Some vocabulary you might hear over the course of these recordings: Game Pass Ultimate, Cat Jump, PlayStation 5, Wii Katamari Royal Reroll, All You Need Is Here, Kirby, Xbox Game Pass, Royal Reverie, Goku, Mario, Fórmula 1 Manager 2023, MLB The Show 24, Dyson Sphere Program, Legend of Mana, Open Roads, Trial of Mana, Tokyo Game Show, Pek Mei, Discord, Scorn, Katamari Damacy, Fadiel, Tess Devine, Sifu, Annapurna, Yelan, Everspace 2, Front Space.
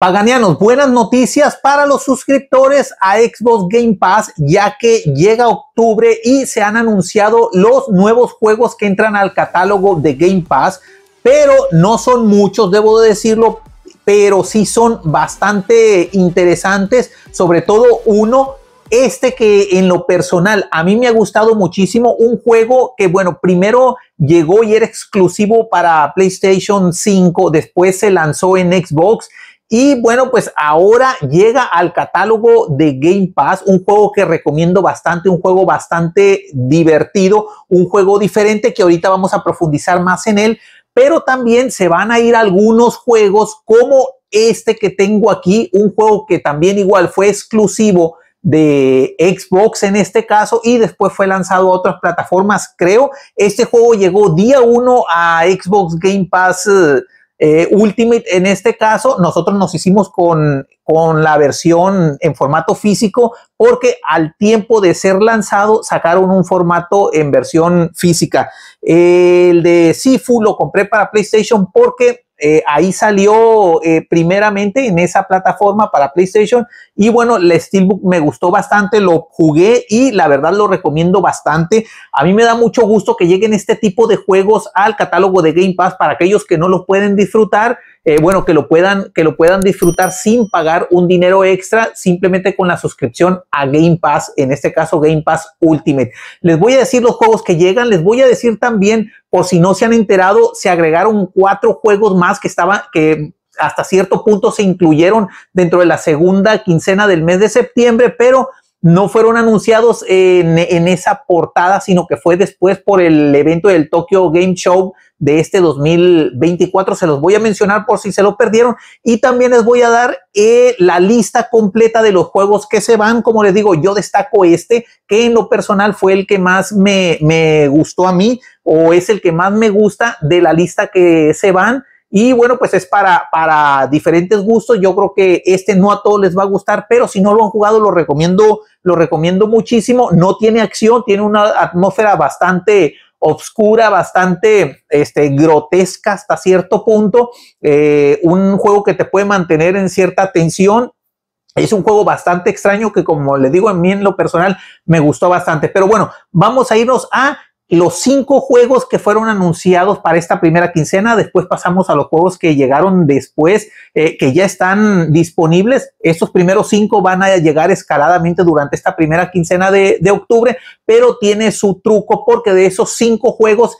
Paganianos, buenas noticias para los suscriptores a Xbox Game Pass, ya que llega octubre y se han anunciado los nuevos juegos que entran al catálogo de Game Pass, pero no son muchos, debo decirlo, pero sí son bastante interesantes, sobre todo uno, este que en lo personal a mí me ha gustado muchísimo, un juego que bueno, primero llegó y era exclusivo para PlayStation 5, después se lanzó en Xbox, y bueno, pues ahora llega al catálogo de Game Pass, un juego que recomiendo bastante, un juego bastante divertido, un juego diferente que ahorita vamos a profundizar más en él, pero también se van a ir algunos juegos como este que tengo aquí, un juego que también igual fue exclusivo de Xbox en este caso y después fue lanzado a otras plataformas, creo. Este juego llegó día 1 a Xbox Game Pass Ultimate en este caso. Nosotros nos hicimos con la versión en formato físico porque al tiempo de ser lanzado sacaron un formato en versión física. El de Sifu lo compré para PlayStation porque ahí salió primeramente en esa plataforma para PlayStation y bueno, el Steelbook me gustó bastante, lo jugué y la verdad lo recomiendo bastante. A mí me da mucho gusto que lleguen este tipo de juegos al catálogo de Game Pass para aquellos que no lo pueden disfrutar, bueno, que lo puedan disfrutar sin pagar un dinero extra, simplemente con la suscripción a Game Pass, en este caso Game Pass Ultimate. Les voy a decir los juegos que llegan, les voy a decir también, por si no se han enterado, se agregaron 4 juegos más que hasta cierto punto se incluyeron dentro de la segunda quincena del mes de septiembre, pero no fueron anunciados en esa portada, sino que fue después por el evento del Tokyo Game Show de este 2024. Se los voy a mencionar por si se lo perdieron. Y también les voy a dar la lista completa de los juegos que se van. Como les digo, yo destaco este, que en lo personal fue el que más me gustó a mí, o es el que más me gusta de la lista que se van. Y bueno, pues es para diferentes gustos. Yo creo que este no a todos les va a gustar, pero si no lo han jugado, lo recomiendo muchísimo. No tiene acción, tiene una atmósfera bastante oscura, bastante grotesca hasta cierto punto. Un juego que te puede mantener en cierta tensión. Es un juego bastante extraño que, como les digo, a mí en lo personal me gustó bastante. Pero bueno, vamos a irnos a los 5 juegos que fueron anunciados para esta primera quincena. Después pasamos a los juegos que llegaron después, que ya están disponibles. Estos primeros 5 van a llegar escaladamente durante esta primera quincena de octubre, pero tiene su truco porque de esos 5 juegos,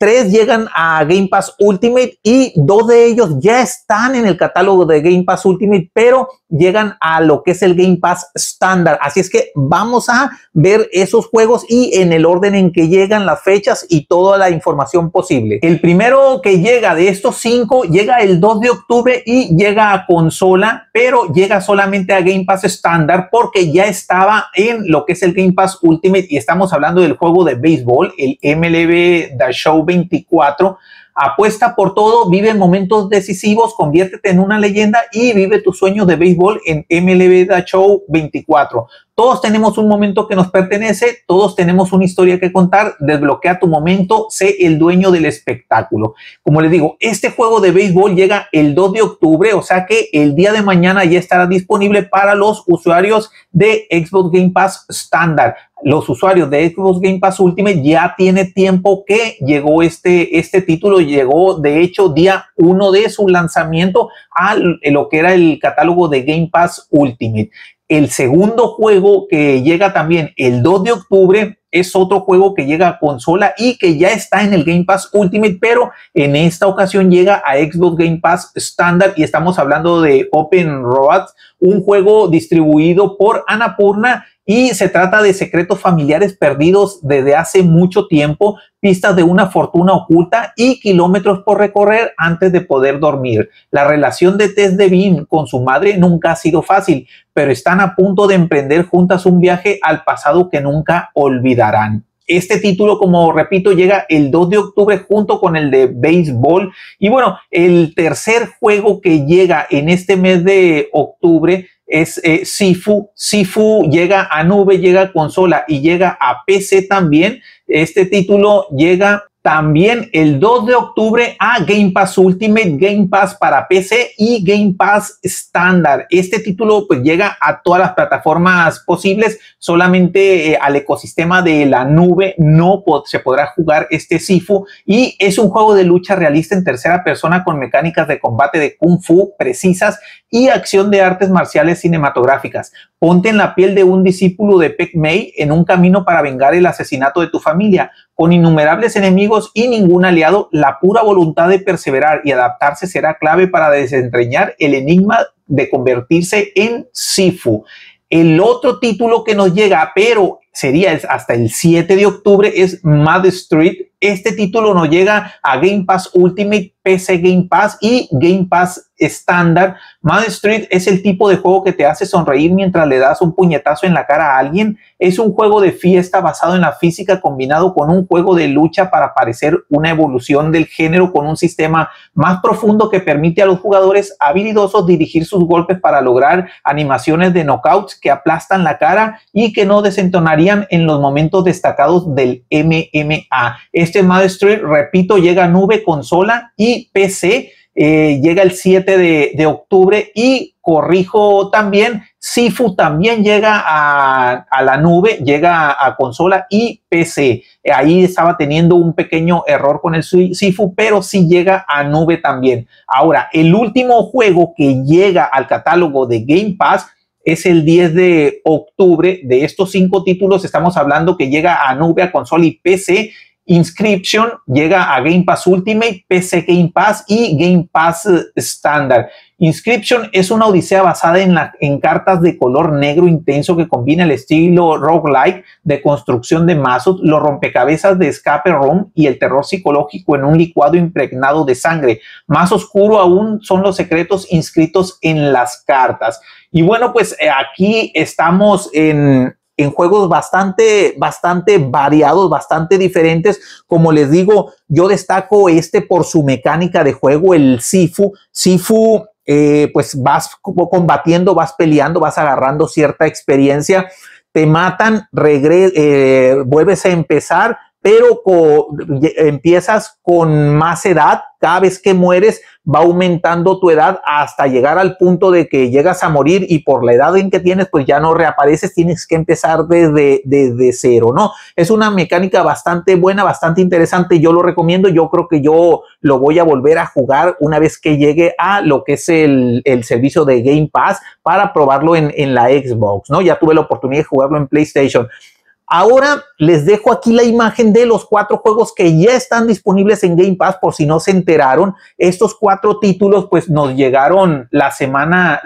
3 llegan a Game Pass Ultimate y 2 de ellos ya están en el catálogo de Game Pass Ultimate, pero llegan a lo que es el Game Pass estándar. Así es que vamos a ver esos juegos y en el orden en que llegan, las fechas y toda la información posible. El primero que llega de estos 5 llega el 2 de octubre y llega a consola, pero llega solamente a Game Pass estándar porque ya estaba en lo que es el Game Pass Ultimate y estamos hablando del juego de béisbol, el MLB The Show 24. Apuesta por todo, vive momentos decisivos, conviértete en una leyenda y vive tus sueños de béisbol en MLB The Show 24. Todos tenemos un momento que nos pertenece, todos tenemos una historia que contar, desbloquea tu momento, sé el dueño del espectáculo. Como les digo, este juego de béisbol llega el 2 de octubre, o sea que el día de mañana ya estará disponible para los usuarios de Xbox Game Pass Standard. Los usuarios de Xbox Game Pass Ultimate ya tiene tiempo que llegó este título, llegó de hecho día 1 de su lanzamiento a lo que era el catálogo de Game Pass Ultimate. El segundo juego que llega también el 2 de octubre es otro juego que llega a consola y que ya está en el Game Pass Ultimate, pero en esta ocasión llega a Xbox Game Pass Standard y estamos hablando de Open Roads, un juego distribuido por Annapurna. Y se trata de secretos familiares perdidos desde hace mucho tiempo, pistas de una fortuna oculta y kilómetros por recorrer antes de poder dormir. La relación de Tess Devine con su madre nunca ha sido fácil, pero están a punto de emprender juntas un viaje al pasado que nunca olvidarán. Este título, como repito, llega el 2 de octubre junto con el de béisbol. Y bueno, el tercer juego que llega en este mes de octubre es Sifu. Sifu llega a nube, llega a consola y llega a PC también. Este título llega También el 2 de octubre a Game Pass Ultimate, Game Pass para PC y Game Pass estándar. Este título pues llega a todas las plataformas posibles, solamente al ecosistema de la nube no se podrá jugar este Sifu, y es un juego de lucha realista en tercera persona con mecánicas de combate de Kung Fu precisas y acción de artes marciales cinematográficas. Ponte en la piel de un discípulo de Pek Mei en un camino para vengar el asesinato de tu familia. Con innumerables enemigos y ningún aliado, la pura voluntad de perseverar y adaptarse será clave para desentrañar el enigma de convertirse en Sifu. El otro título que nos llega, pero sería hasta el 7 de octubre, es Mad Street. Este título nos llega a Game Pass Ultimate, PC Game Pass y Game Pass estándar. Mad Street es el tipo de juego que te hace sonreír mientras le das un puñetazo en la cara a alguien. Es un juego de fiesta basado en la física combinado con un juego de lucha para parecer una evolución del género, con un sistema más profundo que permite a los jugadores habilidosos dirigir sus golpes para lograr animaciones de knockouts que aplastan la cara y que no desentonarían en los momentos destacados del MMA. Este Mad Street, repito, llega a nube, consola y PC. Llega el 7 de octubre y corrijo también, Sifu también llega a la nube, llega a consola y PC. Ahí estaba teniendo un pequeño error con el Sifu, pero sí llega a nube también. Ahora, el último juego que llega al catálogo de Game Pass es el 10 de octubre. De estos 5 títulos estamos hablando que llega a nube, a consola y PC. Inscription llega a Game Pass Ultimate, PC Game Pass y Game Pass estándar. Inscription es una odisea basada en cartas de color negro intenso que combina el estilo roguelike de construcción de mazos, los rompecabezas de escape room y el terror psicológico en un licuado impregnado de sangre. Más oscuro aún son los secretos inscritos en las cartas. Y bueno, pues aquí estamos en juegos bastante variados, bastante diferentes. Como les digo, yo destaco este por su mecánica de juego, el Sifu. Sifu, pues vas combatiendo, vas peleando, vas agarrando cierta experiencia. Te matan, vuelves a empezar, pero empiezas con más edad. Cada vez que mueres va aumentando tu edad hasta llegar al punto de que llegas a morir, y por la edad en que tienes pues ya no reapareces, tienes que empezar desde cero, ¿no? Es una mecánica bastante buena, bastante interesante, yo lo recomiendo. Yo creo que yo lo voy a volver a jugar una vez que llegue a lo que es el servicio de Game Pass para probarlo en la Xbox, ¿no? Ya tuve la oportunidad de jugarlo en PlayStation. Ahora les dejo aquí la imagen de los 4 juegos que ya están disponibles en Game Pass, por si no se enteraron. Estos 4 títulos pues nos llegaron la semana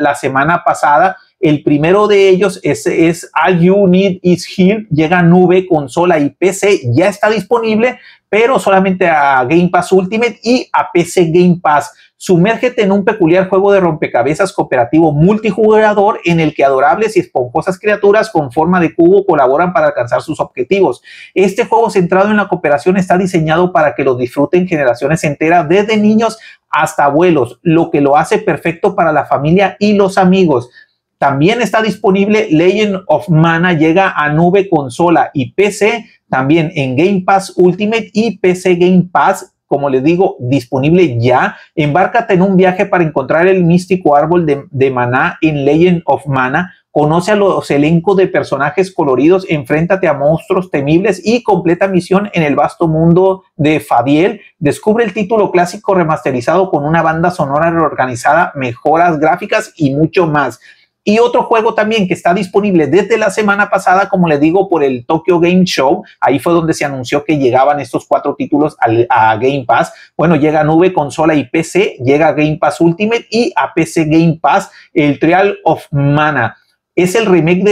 pasada. El primero de ellos es All You Need Is Here, llega a nube, consola y PC, ya está disponible, pero solamente a Game Pass Ultimate y a PC Game Pass. Sumérgete en un peculiar juego de rompecabezas cooperativo multijugador en el que adorables y esponjosas criaturas con forma de cubo colaboran para alcanzar sus objetivos. Este juego centrado en la cooperación está diseñado para que lo disfruten generaciones enteras, desde niños hasta abuelos, lo que lo hace perfecto para la familia y los amigos. También está disponible Legend of Mana, llega a nube, consola y PC, también en Game Pass Ultimate y PC Game Pass, como les digo, disponible ya. Embárcate en un viaje para encontrar el místico árbol de maná en Legend of Mana. Conoce a los elencos de personajes coloridos, enfréntate a monstruos temibles y completa misión en el vasto mundo de Fadiel. Descubre el título clásico remasterizado con una banda sonora reorganizada, mejoras gráficas y mucho más. Y otro juego también que está disponible desde la semana pasada, como les digo, por el Tokyo Game Show. Ahí fue donde se anunció que llegaban estos 4 títulos a Game Pass. Bueno, llega a nube, consola y PC, llega a Game Pass Ultimate y a PC Game Pass, el Trial of Mana. Es el remake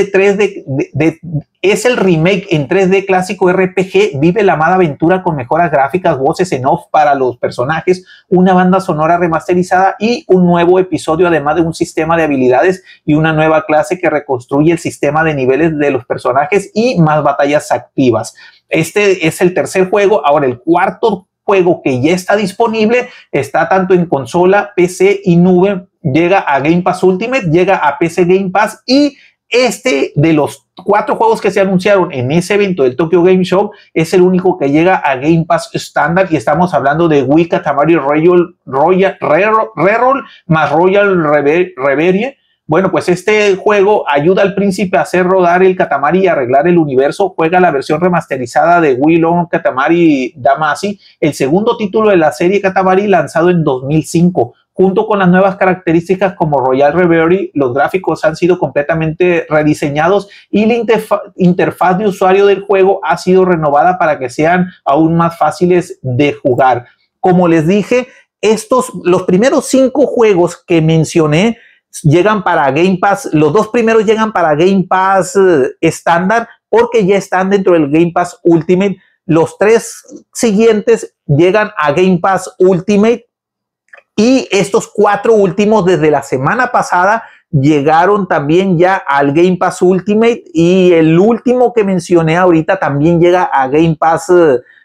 en 3D clásico RPG. Vive la amada aventura con mejoras gráficas, voces en off para los personajes, una banda sonora remasterizada y un nuevo episodio, además de un sistema de habilidades y una nueva clase que reconstruye el sistema de niveles de los personajes y más batallas activas. Este es el tercer juego. Ahora el cuarto juego que ya está disponible, está tanto en consola, PC y nube, llega a Game Pass Ultimate, llega a PC Game Pass, y este de los 4 juegos que se anunciaron en ese evento del Tokyo Game Show, es el único que llega a Game Pass Standard, y estamos hablando de Wii Katamari Royal Reroll más Royal Reverie. Bueno, pues este juego ayuda al príncipe a hacer rodar el Katamari y arreglar el universo. Juega la versión remasterizada de Wii Long Katamari Damacy, el segundo título de la serie Katamari lanzado en 2005. Junto con las nuevas características como Royal Reverie, los gráficos han sido completamente rediseñados y la interfaz de usuario del juego ha sido renovada para que sean aún más fáciles de jugar. Como les dije, los primeros 5 juegos que mencioné llegan para Game Pass. Los 2 primeros llegan para Game Pass estándar porque ya están dentro del Game Pass Ultimate. Los 3 siguientes llegan a Game Pass Ultimate. Y estos 4 últimos desde la semana pasada llegaron también ya al Game Pass Ultimate, y el último que mencioné ahorita también llega a Game Pass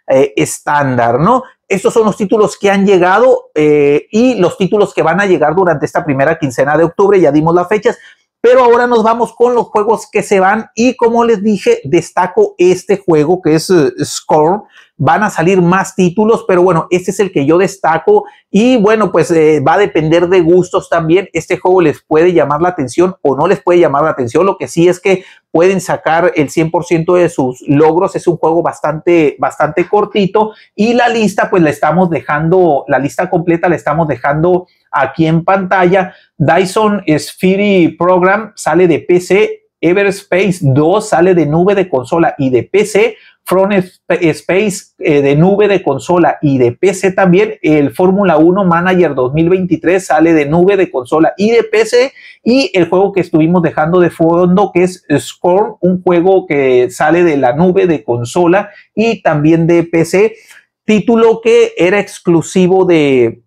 estándar, ¿no? Estos son los títulos que han llegado y los títulos que van a llegar durante esta primera quincena de octubre. Ya dimos las fechas, pero ahora nos vamos con los juegos que se van, y como les dije, destaco este juego que es Scorn. Van a salir más títulos, pero bueno, este es el que yo destaco, y bueno, pues va a depender de gustos también. Este juego les puede llamar la atención o no les puede llamar la atención. Lo que sí es que pueden sacar el 100% de sus logros. Es un juego bastante cortito, y la lista, pues la estamos dejando, la lista completa la estamos dejando aquí en pantalla. Dyson Sphere Program sale de PC, Everspace 2 sale de nube, de consola y de PC, Front Space de nube, de consola y de PC también. El Fórmula 1 Manager 2023 sale de nube, de consola y de PC. Y el juego que estuvimos dejando de fondo, que es Scorn, un juego que sale de la nube, de consola y también de PC. Título que era exclusivo de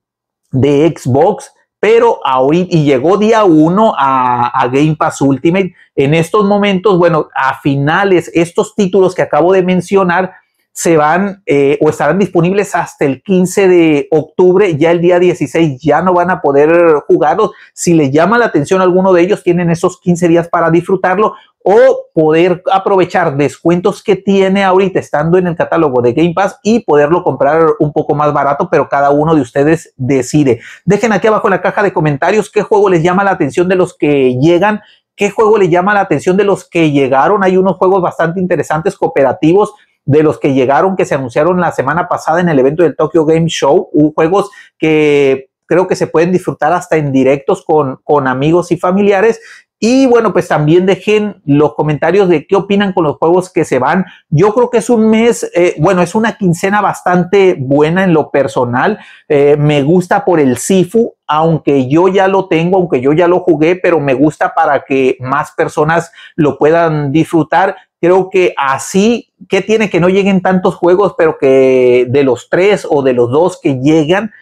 Xbox, pero ahorita, y llegó día 1 a Game Pass Ultimate. En estos momentos, bueno, a finales, estos títulos que acabo de mencionar se van o estarán disponibles hasta el 15 de octubre. Ya el día 16 ya no van a poder jugarlos. Si les llama la atención alguno de ellos, tienen esos 15 días para disfrutarlo o poder aprovechar descuentos que tiene ahorita estando en el catálogo de Game Pass y poderlo comprar un poco más barato, pero cada uno de ustedes decide. Dejen aquí abajo en la caja de comentarios qué juego les llama la atención de los que llegan, qué juego les llama la atención de los que llegaron. Hay unos juegos bastante interesantes cooperativos de los que llegaron, que se anunciaron la semana pasada en el evento del Tokyo Game Show, juegos que creo que se pueden disfrutar hasta en directos con amigos y familiares. Y bueno, pues también dejen los comentarios de qué opinan con los juegos que se van. Yo creo que es un mes, bueno, es una quincena bastante buena en lo personal. Me gusta por el Sifu, aunque yo ya lo tengo, aunque yo ya lo jugué, pero me gusta para que más personas lo puedan disfrutar. Creo que así, ¿qué tiene que no lleguen tantos juegos, pero que de los 3 o de los 2 que llegan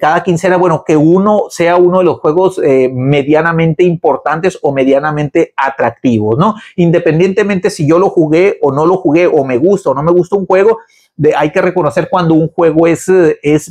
cada quincena, bueno, que uno sea uno de los juegos medianamente importantes o medianamente atractivos, ¿no? Independientemente si yo lo jugué o no lo jugué, o me gusta o no me gusta un juego, hay que reconocer cuando un juego es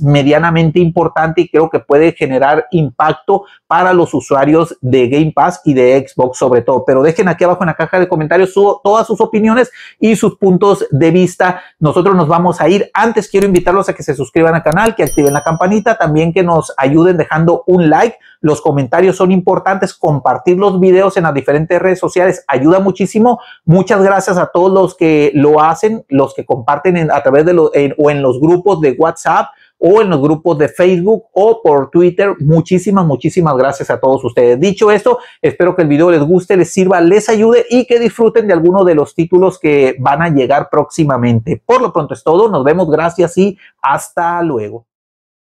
medianamente importante, y creo que puede generar impacto para los usuarios de Game Pass y de Xbox sobre todo. Pero dejen aquí abajo en la caja de comentarios todas sus opiniones y sus puntos de vista. Nosotros nos vamos a ir. Antes quiero invitarlos a que se suscriban al canal, que activen la campanita, también que nos ayuden dejando un like. Los comentarios son importantes, compartir los videos en las diferentes redes sociales ayuda muchísimo. Muchas gracias a todos los que lo hacen, los que comparten a través de en los grupos de WhatsApp o en los grupos de Facebook o por Twitter. Muchísimas gracias a todos ustedes. Dicho esto, espero que el video les guste, les sirva, les ayude y que disfruten de alguno de los títulos que van a llegar próximamente. Por lo pronto es todo, nos vemos, gracias y hasta luego.